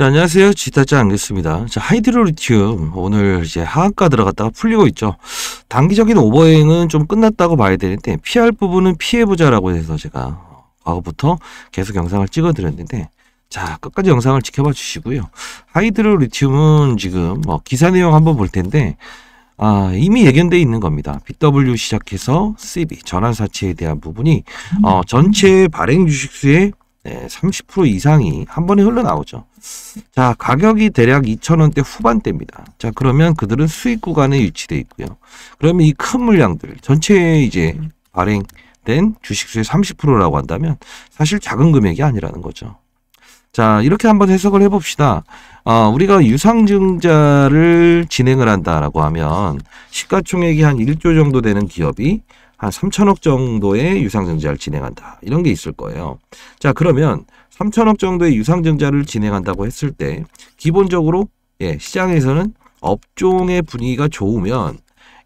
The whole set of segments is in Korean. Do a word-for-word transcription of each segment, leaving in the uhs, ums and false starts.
자, 안녕하세요. 지타짜 안겼습니다. 자, 하이드로 리튬 오늘 이제 하한가 들어갔다가 풀리고 있죠. 단기적인 오버행은 좀 끝났다고 봐야 되는데 피할 부분은 피해보자라고 해서 제가 과거부터 계속 영상을 찍어드렸는데 자, 끝까지 영상을 지켜봐 주시고요. 하이드로 리튬은 지금 뭐 기사 내용 한번 볼 텐데 아, 이미 예견되어 있는 겁니다. 비 더블유 시작해서 씨비 전환사채에 대한 부분이 어, 전체 발행 주식수의 네, 삼십 퍼센트 이상이 한 번에 흘러나오죠. 자, 가격이 대략 이천 원대 후반대입니다. 자, 그러면 그들은 수익 구간에 유치되어 있고요. 그러면 이 큰 물량들, 전체 이제 발행된 주식수의 삼십 퍼센트라고 한다면 사실 작은 금액이 아니라는 거죠. 자, 이렇게 한번 해석을 해봅시다. 어, 우리가 유상증자를 진행을 한다라고 하면 시가총액이 한 일 조 정도 되는 기업이 한 삼천억 정도의 유상증자를 진행한다. 이런 게 있을 거예요. 자, 그러면 삼천억 정도의 유상증자를 진행한다고 했을 때 기본적으로 예, 시장에서는 업종의 분위기가 좋으면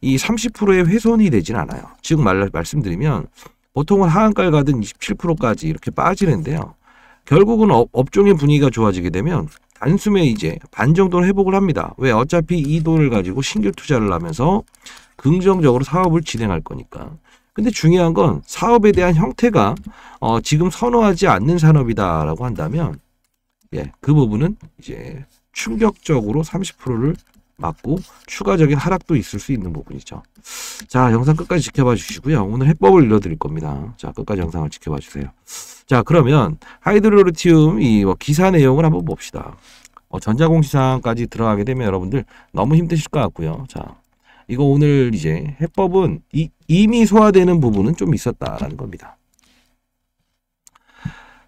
이 삼십 퍼센트의 훼손이 되진 않아요. 즉 말, 말씀드리면 보통은 하한가를 가든 이십칠 퍼센트까지 이렇게 빠지는데요. 결국은 업, 업종의 분위기가 좋아지게 되면 단숨에 이제 반 정도는 회복을 합니다. 왜? 어차피 이 돈을 가지고 신규 투자를 하면서 긍정적으로 사업을 진행할 거니까. 근데 중요한 건 사업에 대한 형태가 어, 지금 선호하지 않는 산업이다라고 한다면 예, 그 부분은 이제 충격적으로 삼십 퍼센트를 맞고 추가적인 하락도 있을 수 있는 부분이죠. 자, 영상 끝까지 지켜봐 주시고요. 오늘 해법을 일러드릴 겁니다. 자, 끝까지 영상을 지켜봐 주세요. 자, 그러면 하이드로리튬 이 기사 내용을 한번 봅시다. 어, 전자공시장까지 들어가게 되면 여러분들 너무 힘드실 것 같고요. 자, 이거 오늘 이제 해법은 이, 이미 소화되는 부분은 좀 있었다라는 겁니다.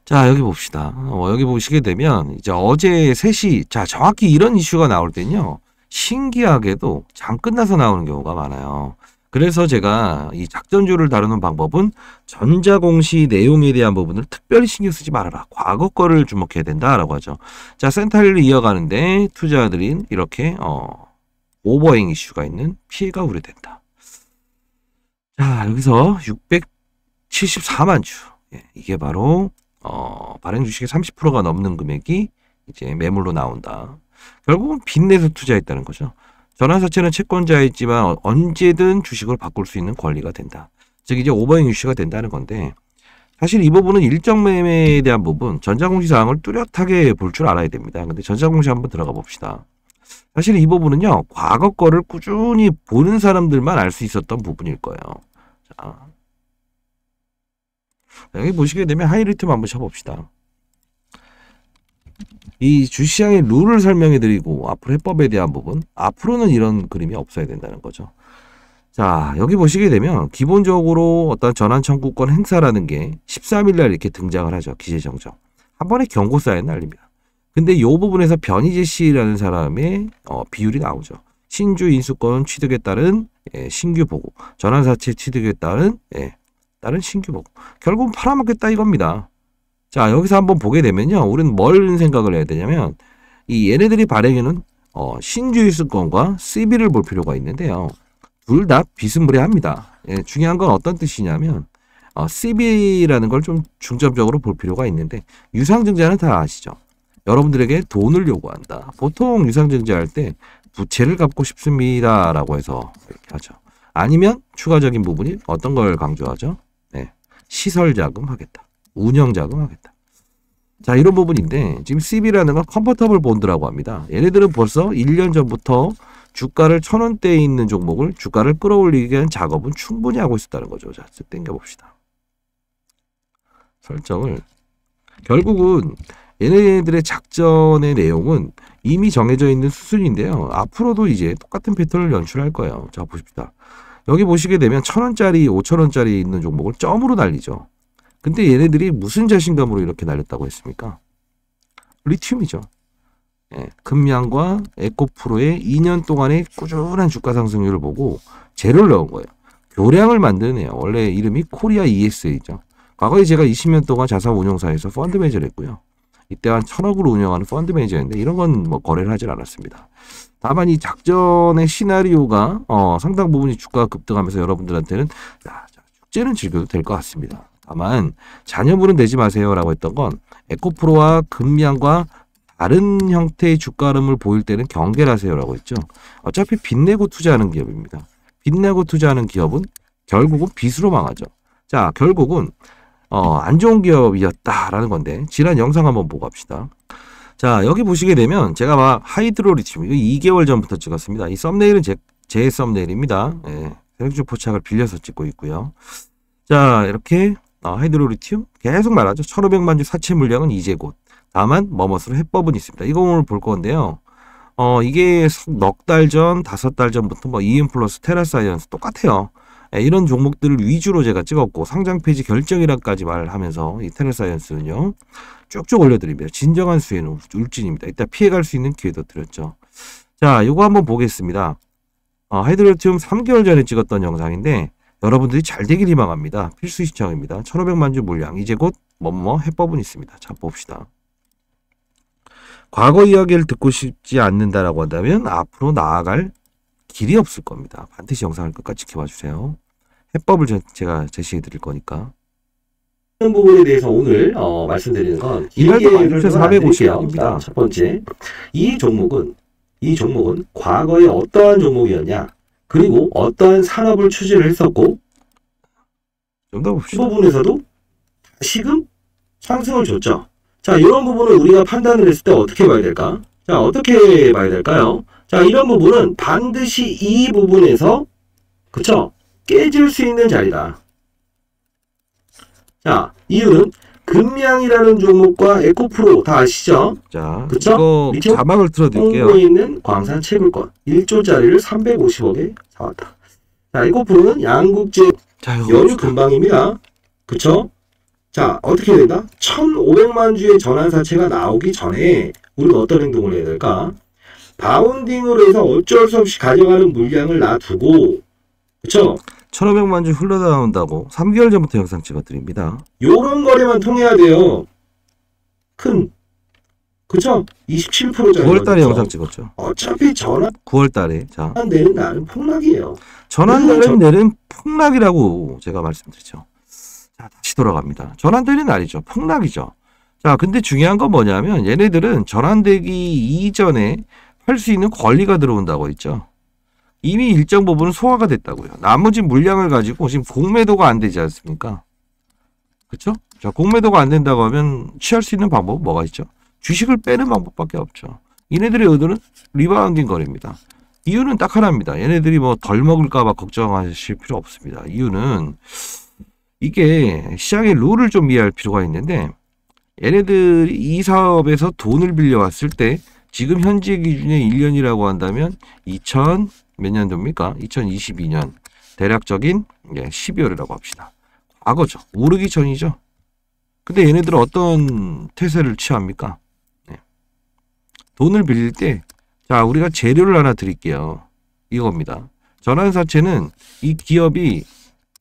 자, 여기 봅시다. 어, 여기 보시게 되면 이제 어제 세 시 자, 정확히 이런 이슈가 나올 때는요. 신기하게도 장 끝나서 나오는 경우가 많아요. 그래서 제가 이 작전주를 다루는 방법은 전자공시 내용에 대한 부분을 특별히 신경 쓰지 말아라. 과거 거를 주목해야 된다라고 하죠. 자, 센타일을 이어가는데 투자자들인 이렇게 어, 오버행 이슈가 있는 피해가 우려된다. 자, 여기서 육백칠십사만 주. 예, 이게 바로 어, 발행 주식의 삼십 퍼센트가 넘는 금액이 이제 매물로 나온다. 결국은 빚내서 투자했다는 거죠. 전환사채는 채권자였지만 언제든 주식을 바꿀 수 있는 권리가 된다. 즉 이제 오버행 이슈가 된다는 건데 사실 이 부분은 일정 매매에 대한 부분 전자공시 사항을 뚜렷하게 볼 줄 알아야 됩니다. 근데 전자공시 한번 들어가 봅시다. 사실 이 부분은요. 과거 거를 꾸준히 보는 사람들만 알 수 있었던 부분일 거예요. 자, 여기 보시게 되면 하이리튬 한번 쳐봅시다. 이 주시장의 룰을 설명해 드리고 앞으로 해법에 대한 부분 앞으로는 이런 그림이 없어야 된다는 거죠. 자, 여기 보시게 되면 기본적으로 어떤 전환청구권 행사라는 게 십삼 일 날 이렇게 등장을 하죠. 기재정정 한 번에 경고 사인 날립니다. 근데 이 부분에서 변희재 씨라는 사람의 어, 비율이 나오죠. 신주 인수권 취득에 따른 예, 신규 보고 전환사채 취득에 따른 예, 다른 신규 보고 결국은 팔아먹겠다 이겁니다. 자, 여기서 한번 보게 되면요. 우리는 뭘 생각을 해야 되냐면 이 얘네들이 발행에는 어, 신주인수권과 씨비를 볼 필요가 있는데요. 둘 다 비스무리합니다. 예, 중요한 건 어떤 뜻이냐면 어, 씨비라는 걸 좀 중점적으로 볼 필요가 있는데 유상증자는 다 아시죠? 여러분들에게 돈을 요구한다. 보통 유상증자할 때 부채를 갚고 싶습니다. 라고 해서 이렇게 하죠. 아니면 추가적인 부분이 어떤 걸 강조하죠? 예, 시설자금 하겠다. 운영자금 하겠다. 자, 이런 부분인데 지금 씨비라는 건 컴포터블 본드라고 합니다. 얘네들은 벌써 일 년 전부터 주가를 천 원대에 있는 종목을 주가를 끌어올리기 위한 작업은 충분히 하고 있었다는 거죠. 자, 땡겨봅시다. 설정을. 결국은 얘네들의 작전의 내용은 이미 정해져 있는 수순인데요. 앞으로도 이제 똑같은 패턴을 연출할 거예요. 자, 보십시다. 여기 보시게 되면 천 원짜리, 오천 원짜리 있는 종목을 점으로 날리죠. 근데 얘네들이 무슨 자신감으로 이렇게 날렸다고 했습니까? 리튬이죠. 예, 금양과 에코프로의 이 년 동안의 꾸준한 주가 상승률을 보고 재료를 넣은 거예요. 교량을 만드네요. 원래 이름이 코리아 이에스에이죠. 과거에 제가 이십 년 동안 자산운용사에서 펀드 매니저를 했고요. 이때 한 천억으로 운영하는 펀드 매니저였는데 이런 건 뭐 거래를 하질 않았습니다. 다만 이 작전의 시나리오가 어, 상당 부분이 주가가 급등하면서 여러분들한테는 야, 축제는 즐겨도 될 것 같습니다. 다만 잔여물은 내지 마세요 라고 했던 건 에코프로와 금양과 다른 형태의 주가 흐름을 보일 때는 경계를 하세요라고 했죠. 어차피 빚내고 투자하는 기업입니다. 빚내고 투자하는 기업은 결국은 빚으로 망하죠. 자, 결국은 어, 안 좋은 기업이었다라는 건데 지난 영상 한번 보고 갑시다. 자, 여기 보시게 되면 제가 막 하이드로 리튬 이거 이 개월 전부터 찍었습니다. 이 썸네일은 제, 제 썸네일입니다. 예, 생수 포착을 빌려서 찍고 있고요. 자, 이렇게 어, 하이드로 리튬 계속 말하죠. 천오백만 주 사채 물량은 이제 곧. 다만 머머스로 해법은 있습니다. 이거 오늘 볼 건데요. 어, 이게 넉 달 전, 다섯 달 전부터 뭐 이엠 플러스, 테라 사이언스 똑같아요. 예, 이런 종목들을 위주로 제가 찍었고 상장 페이지 결정이라까지 말하면서 이 테라 사이언스는요. 쭉쭉 올려드립니다. 진정한 수혜는 울진입니다. 이따 피해갈 수 있는 기회도 드렸죠. 자, 이거 한번 보겠습니다. 어, 하이드로 리튬 삼 개월 전에 찍었던 영상인데 여러분들이 잘 되길 희망합니다. 필수 시청입니다. 천오백만 주 물량 이제 곧 뭐뭐 해법은 있습니다. 자, 봅시다. 과거 이야기를 듣고 싶지 않는다라고 한다면 앞으로 나아갈 길이 없을 겁니다. 반드시 영상을 끝까지 지켜봐 주세요. 해법을 제, 제가 제시해 드릴 거니까. 이런 부분에 대해서 오늘 어, 말씀드리는 건 이발도를 사백오십 원입니다. 첫 번째, 이 종목은 이 종목은 과거에 어떠한 종목이었냐, 그리고 어떠한 산업을 추진을 했었고, 좀 더 봅시다. 이 부분에서도 다시금 상승을 줬죠. 자, 이런 부분을 우리가 판단을 했을 때 어떻게 봐야 될까? 자, 어떻게 봐야 될까요? 자, 이런 부분은 반드시 이 부분에서, 그쵸? 깨질 수 있는 자리다. 자, 이유는 금양이라는 종목과 에코프로 다 아시죠? 자, 그쵸? 이거 자막을 틀어드릴게요. 홍보에 있는 광산 채굴권 일조짜리를 삼백오십억에 사왔다. 자, 에코프로는 양국제 연유 금방입니다. 그쵸? 자, 어떻게 해야 된다? 천오백만 주의 전환사채가 나오기 전에 우리가 어떤 행동을 해야 될까? 바운딩으로 해서 어쩔 수 없이 가져가는 물량을 놔두고, 그쵸? 천오백만 주 흘러나온다고 삼 개월 전부터 영상 찍어드립니다. 요런 거래만 통해야 돼요. 큰, 그쵸? 이십칠 퍼센트짜리 구월 달에 영상 찍었죠. 어차피 전환 구월 달에 자, 전환되는 날은 폭락이에요. 전환되는 날은 폭락이라고 제가 말씀드리죠. 자, 다시 돌아갑니다. 전환되는 날이죠. 폭락이죠. 자, 근데 중요한 건 뭐냐면 얘네들은 전환되기 이전에 팔 수 있는 권리가 들어온다고 했죠. 이미 일정 부분은 소화가 됐다고요. 나머지 물량을 가지고 지금 공매도가 안 되지 않습니까? 그렇죠? 자, 공매도가 안 된다고 하면 취할 수 있는 방법은 뭐가 있죠? 주식을 빼는 방법밖에 없죠. 얘네들의 의도는 리바운딩 거래입니다. 이유는 딱 하나입니다. 얘네들이 뭐 덜 먹을까 봐 걱정하실 필요 없습니다. 이유는 이게 시장의 룰을 좀 이해할 필요가 있는데, 얘네들이 이 사업에서 돈을 빌려왔을 때 지금 현재 기준에 일 년이라고 한다면 이천 몇 년도입니까? 이천이십이 년 대략적인 십이월이라고 합시다. 과거죠. 오르기 전이죠. 근데 얘네들은 어떤 태세를 취합니까? 네. 돈을 빌릴 때, 자, 우리가 재료를 하나 드릴게요. 이겁니다. 전환사채는 이 기업이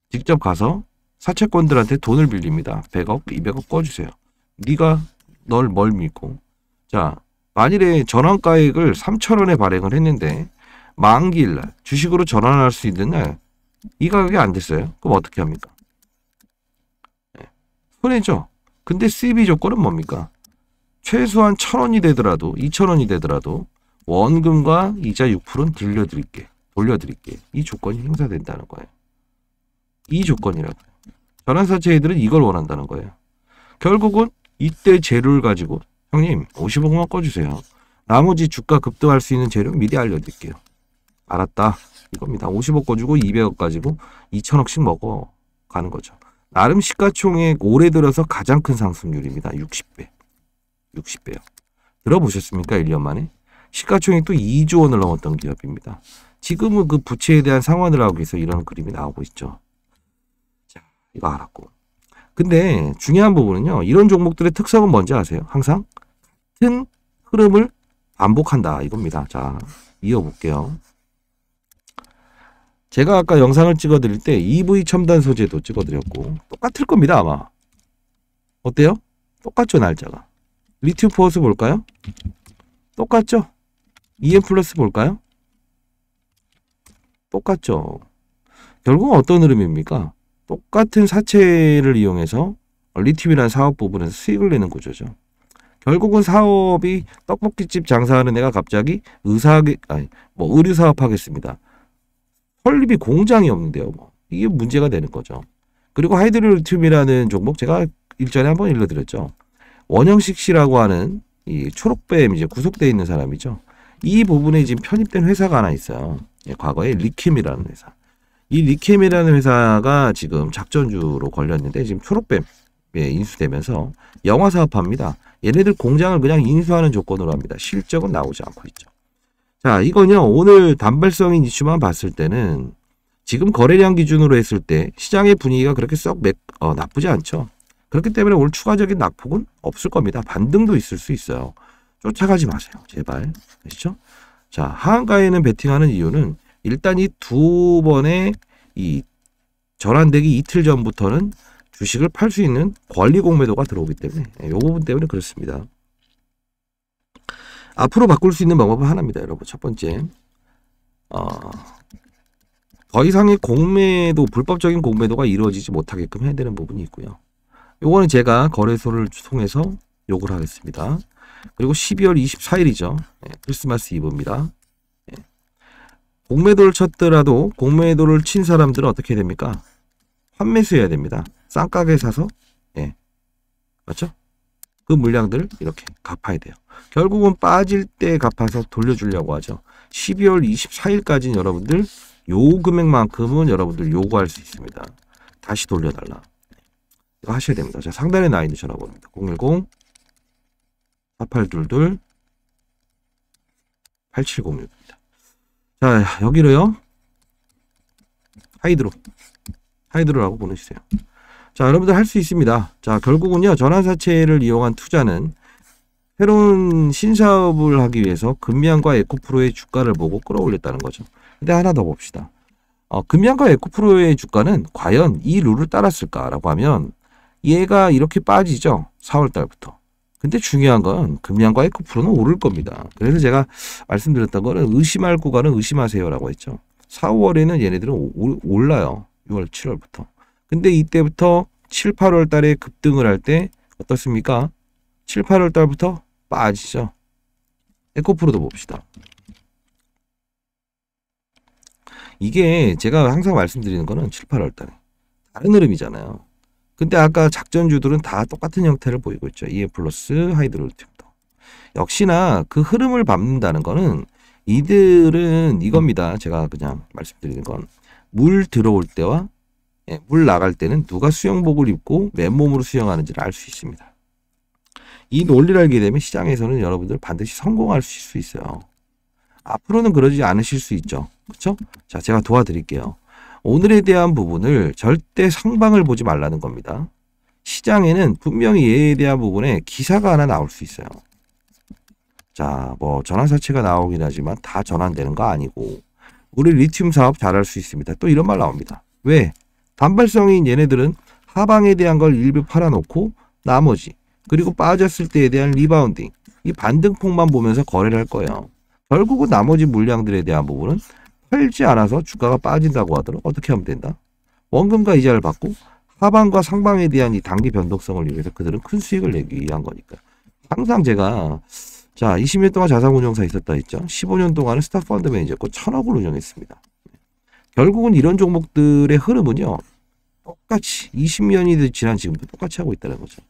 직접 가서 사채권들한테 돈을 빌립니다. 백억, 이백억 꺼주세요. 네가 널 뭘 믿고. 자, 만일에 전환가액을 삼천 원에 발행을 했는데 만기일날 주식으로 전환할 수 있는 날 이 가격이 안 됐어요. 그럼 어떻게 합니까? 네. 손해죠. 근데 씨비 조건은 뭡니까? 최소한 천 원이 되더라도 이천 원이 되더라도 원금과 이자 육 퍼센트는 돌려드릴게. 돌려드릴게. 이 조건이 행사된다는 거예요. 이 조건이라고요. 전환사채들은 이걸 원한다는 거예요. 결국은 이때 재료를 가지고 형님 오십억만 꺼주세요. 나머지 주가 급등할 수 있는 재료 미리 알려드릴게요. 알았다 이겁니다. 오십억 꺼주고 이백억 가지고 이천억씩 먹어 가는 거죠. 나름 시가총액 올해 들어서 가장 큰 상승률입니다. 육십 배 육십 배요. 들어보셨습니까? 일 년 만에 시가총액도 이조 원을 넘었던 기업입니다. 지금은 그 부채에 대한 상환을 하기 위해서 이런 그림이 나오고 있죠. 이거 알았고. 근데 중요한 부분은요. 이런 종목들의 특성은 뭔지 아세요? 항상 같은 흐름을 반복한다 이겁니다. 자, 이어볼게요. 제가 아까 영상을 찍어드릴 때 이브이 첨단 소재도 찍어드렸고 똑같을 겁니다. 아마. 어때요? 똑같죠? 날짜가. 리튬 포스 볼까요? 똑같죠? 이엠 플러스 볼까요? 똑같죠? 결국은 어떤 흐름입니까? 똑같은 사채를 이용해서 리튬이라는 사업 부분에서 수익을 내는 구조죠. 결국은 사업이 떡볶이집 장사하는 애가 갑자기 의사 아니 뭐 의류 사업 하겠습니다. 설립이 공장이 없는데요. 뭐. 이게 문제가 되는 거죠. 그리고 하이드로 리튬이라는 종목 제가 일전에 한번 일러드렸죠. 원영식 씨라고 하는 이 초록뱀 이제 구속되어 있는 사람이죠. 이 부분에 지금 편입된 회사가 하나 있어요. 과거에 리킴이라는 회사. 이 리킴이라는 회사가 지금 작전주로 걸렸는데 지금 초록뱀 인수되면서 영화 사업합니다. 얘네들 공장을 그냥 인수하는 조건으로 합니다. 실적은 나오지 않고 있죠. 자, 이거는 오늘 단발성인 이슈만 봤을 때는 지금 거래량 기준으로 했을 때 시장의 분위기가 그렇게 썩 맥, 어, 나쁘지 않죠. 그렇기 때문에 오늘 추가적인 낙폭은 없을 겁니다. 반등도 있을 수 있어요. 쫓아가지 마세요. 제발. 아시죠? 자, 하한가에는 베팅하는 이유는 일단 이 두 번의 이 전환되기 이틀 전부터는 주식을 팔 수 있는 권리 공매도가 들어오기 때문에 이 부분 때문에 그렇습니다. 앞으로 바꿀 수 있는 방법은 하나입니다. 여러분 첫 번째 어, 더 이상의 공매도 불법적인 공매도가 이루어지지 못하게끔 해야 되는 부분이 있고요. 요거는 제가 거래소를 통해서 요구를 하겠습니다. 그리고 십이월 이십사일이죠. 예, 크리스마스 이브입니다. 예. 공매도를 쳤더라도 공매도를 친 사람들은 어떻게 됩니까? 환매수해야 됩니다. 싼 가격에 사서 예, 맞죠? 그 물량들을 이렇게 갚아야 돼요. 결국은 빠질 때 갚아서 돌려주려고 하죠. 십이월 이십사일까지는 여러분들 요 금액만큼은 여러분들 요구할 수 있습니다. 다시 돌려달라. 이거 하셔야 됩니다. 자, 상단에 나와 있는 전화번호입니다. 공일공 사팔이이 팔칠공육입니다. 자, 여기로요. 하이드로. 하이드로라고 보내주세요. 자, 여러분들 할 수 있습니다. 자, 결국은요. 전환사채를 이용한 투자는 새로운 신사업을 하기 위해서 금양과 에코프로의 주가를 보고 끌어올렸다는 거죠. 근데 하나 더 봅시다. 어, 금양과 에코프로의 주가는 과연 이 룰을 따랐을까라고 하면 얘가 이렇게 빠지죠. 사월달부터. 근데 중요한 건 금양과 에코프로는 오를 겁니다. 그래서 제가 말씀드렸던 거는 의심할 구간은 의심하세요라고 했죠. 사월에는 얘네들은 오, 올라요. 유월 칠월부터. 근데 이때부터 칠, 팔월 달에 급등을 할 때 어떻습니까? 칠, 팔월 달부터 빠지죠. 에코프로도 봅시다. 이게 제가 항상 말씀드리는 거는 칠, 팔월 달에 다른 흐름이잖아요. 근데 아까 작전주들은 다 똑같은 형태를 보이고 있죠. 이엠 플러스, 하이드로 리튬도. 역시나 그 흐름을 밟는다는 거는 이들은 이겁니다. 제가 그냥 말씀드리는 건 물 들어올 때와 예, 물 나갈 때는 누가 수영복을 입고 맨몸으로 수영하는지를 알 수 있습니다. 이 논리를 알게 되면 시장에서는 여러분들 반드시 성공할 수 있어요. 앞으로는 그러지 않으실 수 있죠. 그렇죠? 자, 제가 도와드릴게요. 오늘에 대한 부분을 절대 상방을 보지 말라는 겁니다. 시장에는 분명히 얘에 대한 부분에 기사가 하나 나올 수 있어요. 자, 뭐 전환사채가 나오긴 하지만 다 전환되는 거 아니고 우리 리튬 사업 잘할 수 있습니다. 또 이런 말 나옵니다. 왜? 단발성인 얘네들은 하방에 대한 걸 일부 팔아놓고 나머지 그리고 빠졌을 때에 대한 리바운딩 이 반등폭만 보면서 거래를 할 거예요. 결국은 나머지 물량들에 대한 부분은 팔지 않아서 주가가 빠진다고 하더라도 어떻게 하면 된다? 원금과 이자를 받고 하방과 상방에 대한 이 단기 변동성을 이용해서 그들은 큰 수익을 내기 위한 거니까. 항상 제가 자 이십 년 동안 자산운용사 있었다 했죠. 십오 년 동안은 스타펀드 매니저였고 천억을 운영했습니다. 결국은 이런 종목들의 흐름은요. 똑같이 이십 년이 지난 지금도 똑같이 하고 있다는 거죠.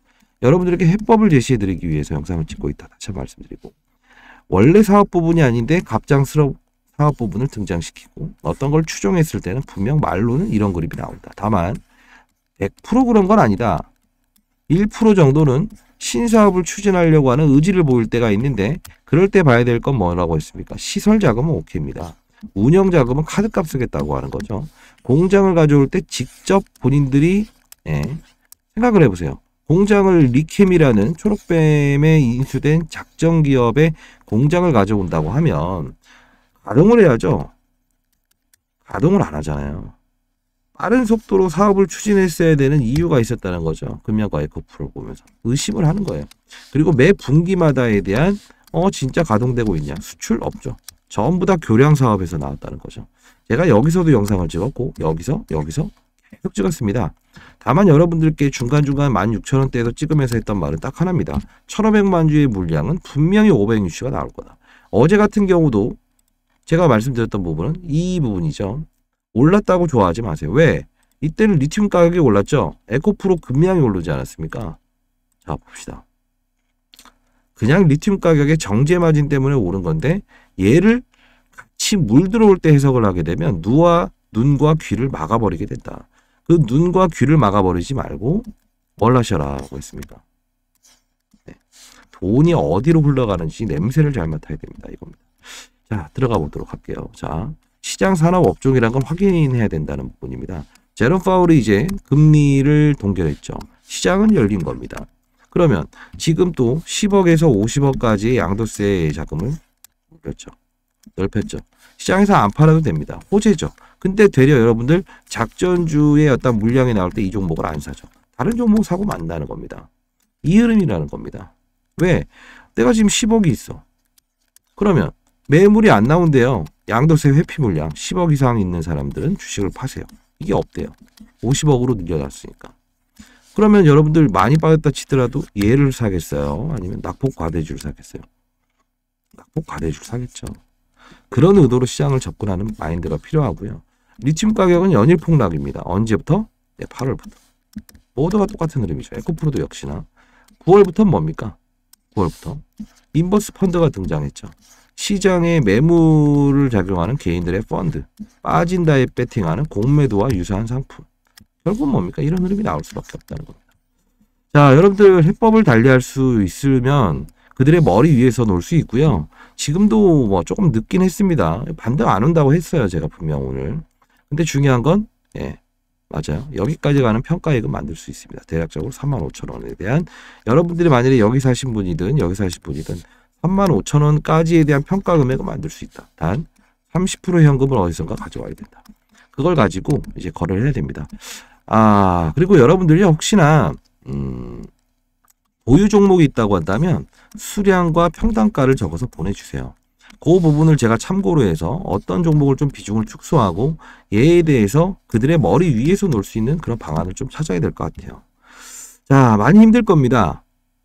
여러분들에게 해법을 제시해드리기 위해서 영상을 찍고 있다. 다시 한번 말씀드리고 원래 사업 부분이 아닌데 갑작스럽게 사업 부분을 등장시키고 어떤 걸 추종했을 때는 분명 말로는 이런 그림이 나온다. 다만 백 퍼센트 그런 건 아니다. 일 퍼센트 정도는 신사업을 추진하려고 하는 의지를 보일 때가 있는데 그럴 때 봐야 될 건 뭐라고 했습니까? 시설자금은 오케이입니다. 운영자금은 카드값 쓰겠다고 하는 거죠. 공장을 가져올 때 직접 본인들이 예, 생각을 해보세요. 공장을 리캠이라는 초록뱀에 인수된 작전기업의 공장을 가져온다고 하면 가동을 해야죠. 가동을 안 하잖아요. 빠른 속도로 사업을 추진했어야 되는 이유가 있었다는 거죠. 금양과 에코프를 보면서 의심을 하는 거예요. 그리고 매 분기마다에 대한 어 진짜 가동되고 있냐. 수출 없죠. 전부 다 교량 사업에서 나왔다는 거죠. 제가 여기서도 영상을 찍었고 여기서 여기서 계속 찍었습니다. 다만 여러분들께 중간중간 만 육천 원대에서 찍으면서 했던 말은 딱 하나입니다. 천오백만 주의 물량은 분명히 오백육십가 나올 거다. 어제 같은 경우도 제가 말씀드렸던 부분은 이 부분이죠. 올랐다고 좋아하지 마세요. 왜? 이때는 리튬 가격이 올랐죠. 에코프로 급량이 오르지 않았습니까? 자, 봅시다. 그냥 리튬 가격의 정제 마진 때문에 오른 건데 얘를 같이 물 들어올 때 해석을 하게 되면 누와 눈과 귀를 막아버리게 된다. 그 눈과 귀를 막아버리지 말고 뭘 하셔라고 했습니다. 네. 돈이 어디로 흘러가는지 냄새를 잘 맡아야 됩니다. 이겁니다. 자, 들어가 보도록 할게요. 자, 시장 산업 업종이란 건 확인해야 된다는 부분입니다. 제롬 파월이 이제 금리를 동결했죠. 시장은 열린 겁니다. 그러면 지금 또 십억에서 오십억까지 양도세 자금을 넓혔죠. 넓혔죠. 시장에서 안 팔아도 됩니다. 호재죠. 근데 되려 여러분들 작전주의 어떤 물량이 나올 때 이 종목을 안 사죠. 다른 종목 사고 만다는 겁니다. 이 흐름이라는 겁니다. 왜? 내가 지금 십억이 있어. 그러면 매물이 안 나온대요. 양도세 회피 물량 십억 이상 있는 사람들은 주식을 파세요. 이게 없대요. 오십억으로 늘려놨으니까. 그러면 여러분들 많이 빠졌다 치더라도 얘를 사겠어요? 아니면 낙폭 과대주를 사겠어요? 낙폭 과대주를 사겠죠. 그런 의도로 시장을 접근하는 마인드가 필요하고요. 리튬 가격은 연일 폭락입니다. 언제부터? 네, 팔월부터. 모두가 똑같은 흐름이죠. 에코프로도 역시나. 구월부터는 뭡니까? 구월부터. 인버스 펀드가 등장했죠. 시장에 매물을 작용하는 개인들의 펀드, 빠진다에 배팅하는 공매도와 유사한 상품. 결국 뭡니까? 이런 흐름이 나올 수밖에 없다는 겁니다. 자, 여러분들 해법을 달리할 수 있으면 그들의 머리 위에서 놀 수 있고요. 지금도 뭐 조금 늦긴 했습니다. 반등 안 온다고 했어요. 제가 분명 오늘. 근데 중요한 건 예, 맞아요. 여기까지 가는 평가액은 만들 수 있습니다. 대략적으로 삼만 오천 원에 대한 여러분들이 만약에 여기 사신 분이든 여기 사신 분이든 삼만 오천 원까지에 대한 평가 금액을 만들 수 있다. 단 삼십 퍼센트 현금을 어디선가 가져와야 된다. 그걸 가지고 이제 거래를 해야 됩니다. 아, 그리고 여러분들이 혹시나 음, 보유 종목이 있다고 한다면 수량과 평당가를 적어서 보내주세요. 그 부분을 제가 참고로 해서 어떤 종목을 좀 비중을 축소하고 얘에 대해서 그들의 머리 위에서 놀 수 있는 그런 방안을 좀 찾아야 될 것 같아요. 자, 많이 힘들 겁니다.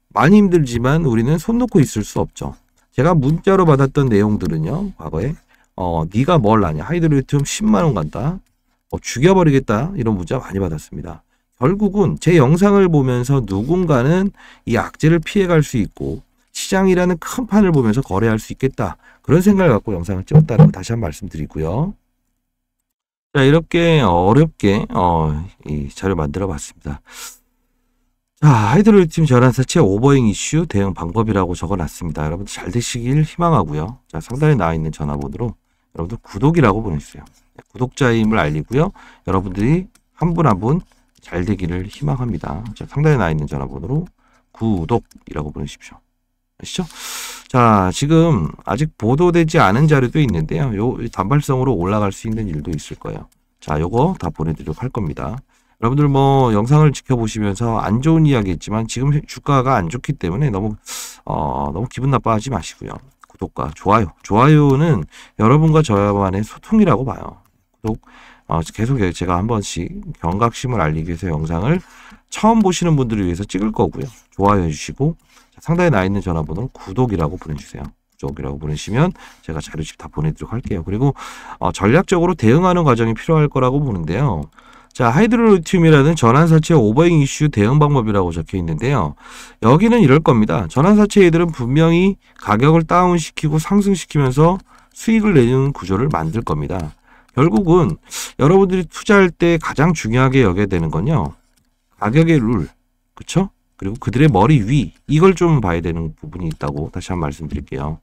많이 힘들지만 우리는 손 놓고 있을 수 없죠. 제가 문자로 받았던 내용들은요. 과거에 어, 네가 뭘 아냐. 하이드로리튬 십만 원 간다. 어, 죽여버리겠다. 이런 문자 많이 받았습니다. 결국은 제 영상을 보면서 누군가는 이 악재를 피해갈 수 있고 시장이라는 큰 판을 보면서 거래할 수 있겠다. 그런 생각을 갖고 영상을 찍었다는 거 다시 한 번 말씀드리고요. 자, 이렇게 어렵게 어, 이 자료 만들어 봤습니다. 자, 하이드로리튬 전환사채 오버행 이슈 대응 방법이라고 적어놨습니다. 여러분들 잘 되시길 희망하고요. 자, 상단에 나와 있는 전화번호로 여러분들 구독이라고 보내주세요. 구독자임을 알리고요. 여러분들이 한 분 한 분 잘 되기를 희망합니다. 자, 상단에 나와 있는 전화번호로 구독이라고 보내십시오. 아시죠? 자, 지금 아직 보도되지 않은 자료도 있는데요. 요 단발성으로 올라갈 수 있는 일도 있을 거예요. 자, 요거 다 보내드리도록 할 겁니다. 여러분들 뭐 영상을 지켜보시면서 안 좋은 이야기 했지만 지금 주가가 안 좋기 때문에 너무 어, 너무 기분 나빠하지 마시고요. 구독과 좋아요. 좋아요는 여러분과 저만의 소통이라고 봐요. 구독 어, 계속 제가 한 번씩 경각심을 알리기 위해서 영상을 처음 보시는 분들을 위해서 찍을 거고요. 좋아요 해주시고 상단에 나 있는 전화번호는 구독이라고 보내주세요. 쪽이라고 보내시면 제가 자료집 다 보내드리도록 할게요. 그리고 어, 전략적으로 대응하는 과정이 필요할 거라고 보는데요. 자, 하이드로리튬이라는 전환사채 오버행 이슈 대응 방법이라고 적혀 있는데요. 여기는 이럴 겁니다. 전환사채 얘들은 분명히 가격을 다운시키고 상승시키면서 수익을 내는 구조를 만들 겁니다. 결국은 여러분들이 투자할 때 가장 중요하게 여겨야 되는 건요. 가격의 룰, 그쵸? 그리고 그들의 머리 위, 이걸 좀 봐야 되는 부분이 있다고 다시 한번 말씀드릴게요.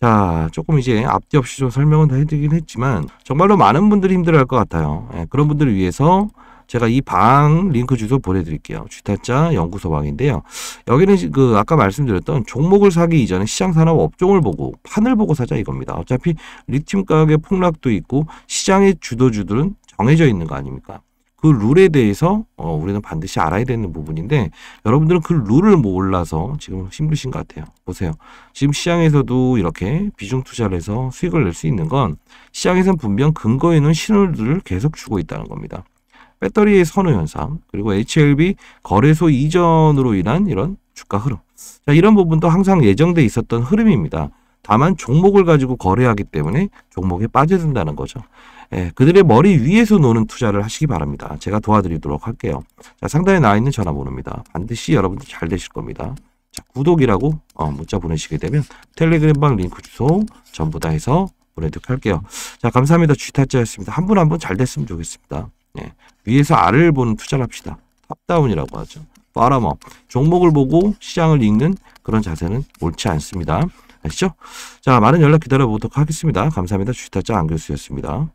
자, 조금 이제 앞뒤 없이 좀 설명은 다 해드리긴 했지만 정말로 많은 분들이 힘들어할 것 같아요. 예, 그런 분들을 위해서 제가 이 방 링크 주소 보내드릴게요. 쥐타짜 연구소 방인데요. 여기는 그 아까 말씀드렸던 종목을 사기 이전에 시장 산업 업종을 보고 판을 보고 사자 이겁니다. 어차피 리튬 가격의 폭락도 있고 시장의 주도주들은 정해져 있는 거 아닙니까? 그 룰에 대해서 어, 우리는 반드시 알아야 되는 부분인데 여러분들은 그 룰을 몰라서 지금 힘드신 것 같아요. 보세요. 지금 시장에서도 이렇게 비중 투자를 해서 수익을 낼 수 있는 건 시장에서는 분명 근거 있는 신호들을 계속 주고 있다는 겁니다. 배터리의 선호 현상, 그리고 에이치엘비 거래소 이전으로 인한 이런 주가 흐름, 자, 이런 부분도 항상 예정돼 있었던 흐름입니다. 다만 종목을 가지고 거래하기 때문에 종목에 빠져든다는 거죠. 예, 그들의 머리 위에서 노는 투자를 하시기 바랍니다. 제가 도와드리도록 할게요. 자, 상단에 나와 있는 전화번호입니다. 반드시 여러분들 잘 되실 겁니다. 자, 구독이라고 어, 문자 보내시게 되면 텔레그램방 링크 주소 전부 다 해서 보내도록 할게요. 자, 감사합니다. 쥐타짜였습니다. 한 분 한 분 잘 됐으면 좋겠습니다. 예, 위에서 아래를 보는 투자를 합시다. 탑다운이라고 하죠. 바람업, 종목을 보고 시장을 읽는 그런 자세는 옳지 않습니다. 아시죠? 자, 많은 연락 기다려보도록 하겠습니다. 감사합니다. 주식타짜 안교수였습니다.